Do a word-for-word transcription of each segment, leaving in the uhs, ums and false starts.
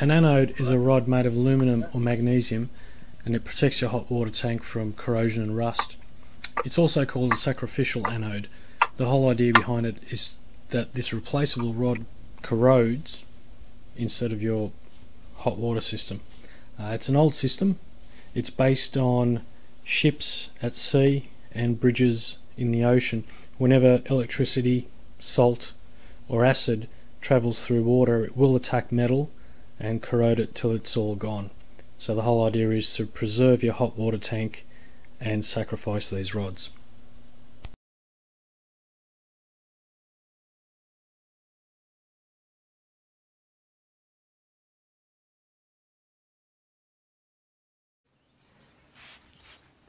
An anode is a rod made of aluminum or magnesium, and it protects your hot water tank from corrosion and rust. It's also called a sacrificial anode. The whole idea behind it is that this replaceable rod corrodes instead of your hot water system. Uh, it's an old system. It's based on ships at sea and bridges in the ocean. Whenever electricity, salt or acid travels through water, it will attack metal and corrode it till it's all gone. So the whole idea is to preserve your hot water tank and sacrifice these rods.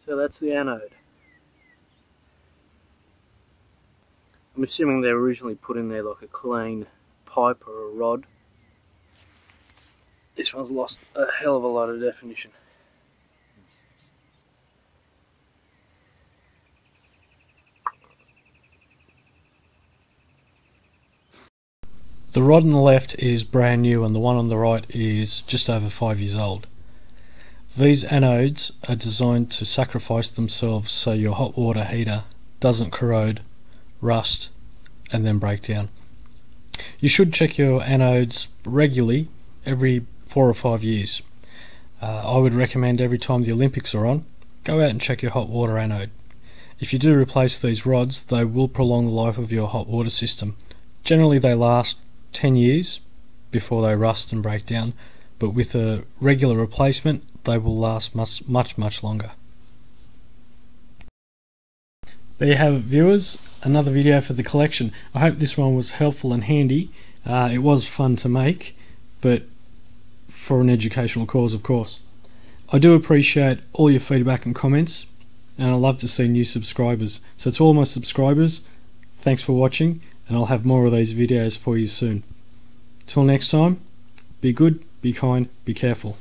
So that's the anode. I'm assuming they were originally put in there like a clean pipe or a rod. This one's lost a hell of a lot of definition. The rod on the left is brand new and the one on the right is just over five years old. These anodes are designed to sacrifice themselves so your hot water heater doesn't corrode, rust and then break down. You should check your anodes regularly, every four or five years. Uh, I would recommend every time the Olympics are on, go out and check your hot water anode. If you do replace these rods, they will prolong the life of your hot water system. Generally they last ten years before they rust and break down, but with a regular replacement they will last much, much, much longer. There you have it, viewers, another video for the collection. I hope this one was helpful and handy. Uh, it was fun to make, but for an educational cause, of course. I do appreciate all your feedback and comments, and I love to see new subscribers. So to all my subscribers, thanks for watching, and I'll have more of these videos for you soon. Till next time, be good, be kind, be careful.